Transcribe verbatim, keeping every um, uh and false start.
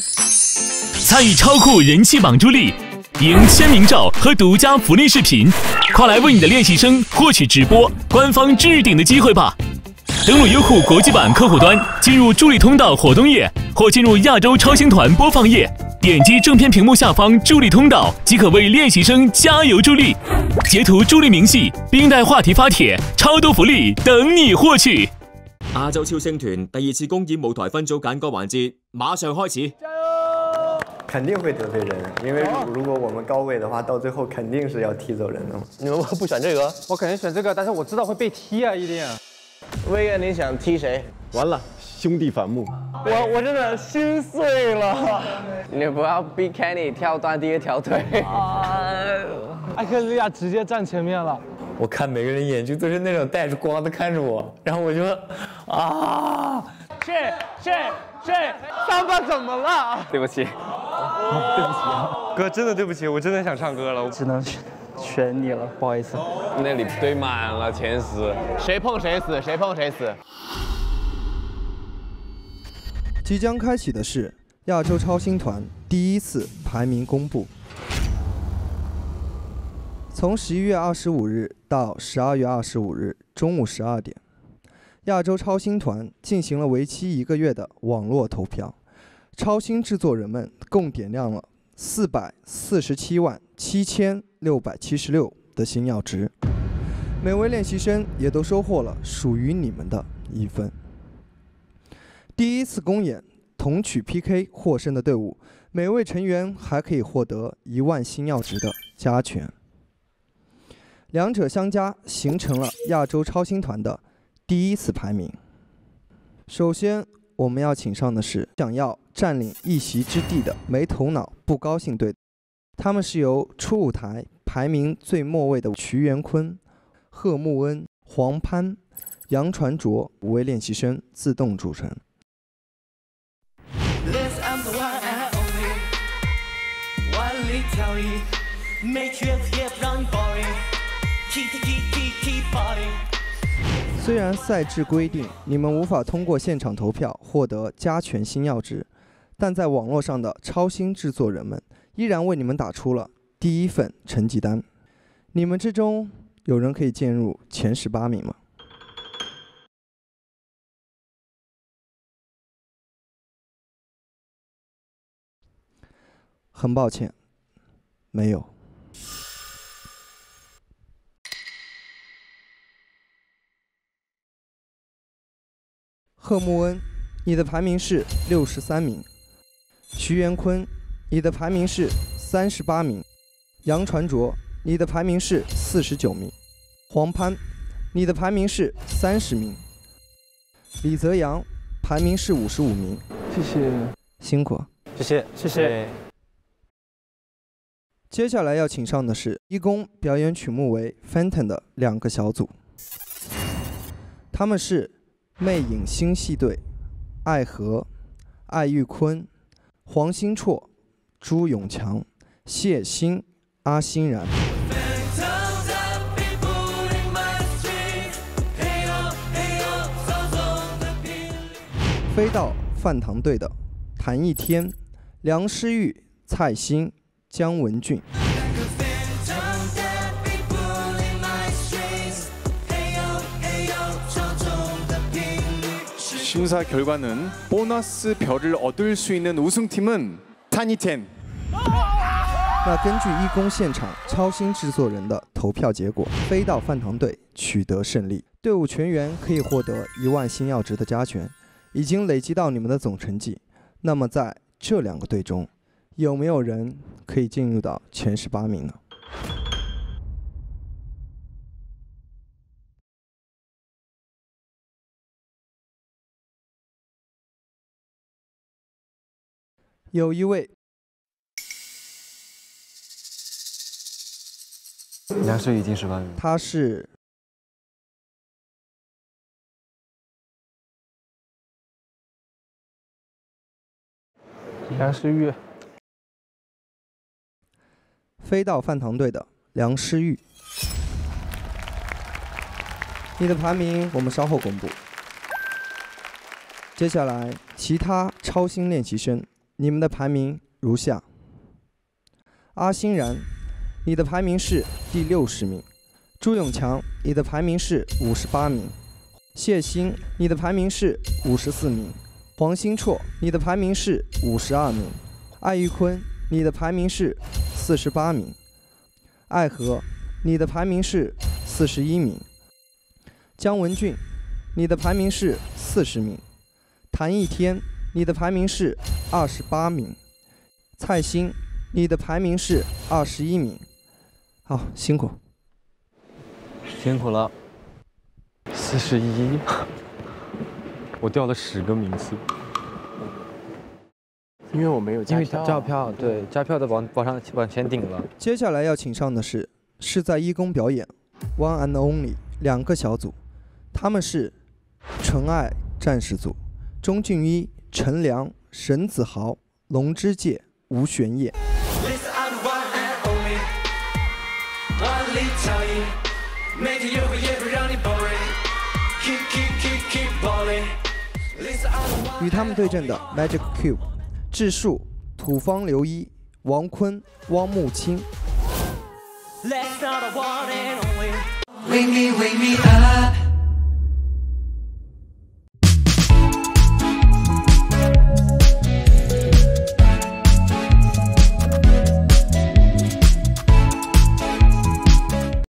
参与超酷人气榜助力，赢签名照和独家福利视频，快来为你的练习生获取直播官方置顶的机会吧！登录优酷国际版客户端，进入助力通道活动页，或进入亚洲超星团播放页，点击正片屏幕下方助力通道，即可为练习生加油助力。截图助力明细，并带话题发帖，超多福利等你获取！亚洲超星团第二次公演舞台分組揀歌環節，馬上開始。 肯定会得罪人，因为如果我们高位的话，到最后肯定是要踢走人的嘛。你们不选这个，我肯定选这个，但是我知道会被踢啊，一定。威哥，你想踢谁？完了，兄弟反目。我我真的心碎了。你不要逼 Kenny 跳断第一条腿。艾克利亚直接站前面了。我看每个人眼睛都是那种带着光的看着我，然后我就啊，是是是，三八怎么了？对不起。 啊、对不起、啊，哥，真的对不起，我真的想唱歌了，我只能选你了，不好意思。那里堆满了前十，谁碰谁死，谁碰谁死。即将开启的是亚洲超星团第一次排名公布，从十一月二十五日到十二月二十五日中午十二点，亚洲超星团进行了为期一个月的网络投票。 超星制作人们共点亮了四百四十七万七千六百七十六的星耀值，每位练习生也都收获了属于你们的一份。第一次公演同曲 P K 获胜的队伍，每位成员还可以获得一万星耀值的加权，两者相加形成了亚洲超星团的第一次排名。首先，我们要请上的是想要 占领一席之地的没头脑不高兴队，他们是由初舞台排名最末位的瞿元坤、贺木恩、黄潘、杨传卓五位练习生自动组成。虽然赛制规定你们无法通过现场投票获得加权星耀值， 但在网络上的超星制作人们依然为你们打出了第一份成绩单。你们之中有人可以进入前十八名吗？很抱歉，没有。贺木恩，你的排名是六十三名。 徐元坤，你的排名是三十八名；杨传卓，你的排名是四十九名；黄潘，你的排名是三十名；李泽阳，排名是五十五名。谢谢，辛苦。谢谢，谢谢。接下来要请上的是一公表演曲目为 Phantom 的两个小组，他们是魅影星系队、艾和、艾玉坤、 黄新绰、朱永强、谢欣、阿欣然。飞到饭堂队的谭一天、梁诗玉、蔡欣、姜文俊。심사 결과는 보너스 별을 얻을 수 있는 우승팀은 타니텐. 那根据一公现场超星制作人的投票结果，飞到饭堂队取得胜利，队伍全员可以获得一万星耀值的加权。已经累积到你们的总成绩。那么在这两个队中，有没有人可以进入到前十八名呢？ 有一位，梁诗雨已经十八名，他是梁诗雨，飞到饭堂队的梁诗雨，你的排名我们稍后公布。接下来，其他超星练习生 按你们的排名如下：阿欣然，你的排名是第六十名；朱永强，你的排名是五十八名；谢鑫，你的排名是五十四名；黄新绰，你的排名是五十二名；艾玉坤，你的排名是四十八名；艾和，你的排名是四十一名；姜文俊，你的排名是四十名；谭一天，你的排名是二十八名；蔡欣，你的排名是二十一名。好，辛苦，辛苦了。四十一，我掉了十个名次，因为我没有加票，因为加票对加票的往往上往前顶了。接下来要请上的是是在一公表演 ，One and Only 两个小组，他们是纯爱战士组，钟俊一、陈良、沈子豪、龙之介、吴玄烨。 与他们对阵的 Magic Cube、智树、土方刘一、王坤、汪木清。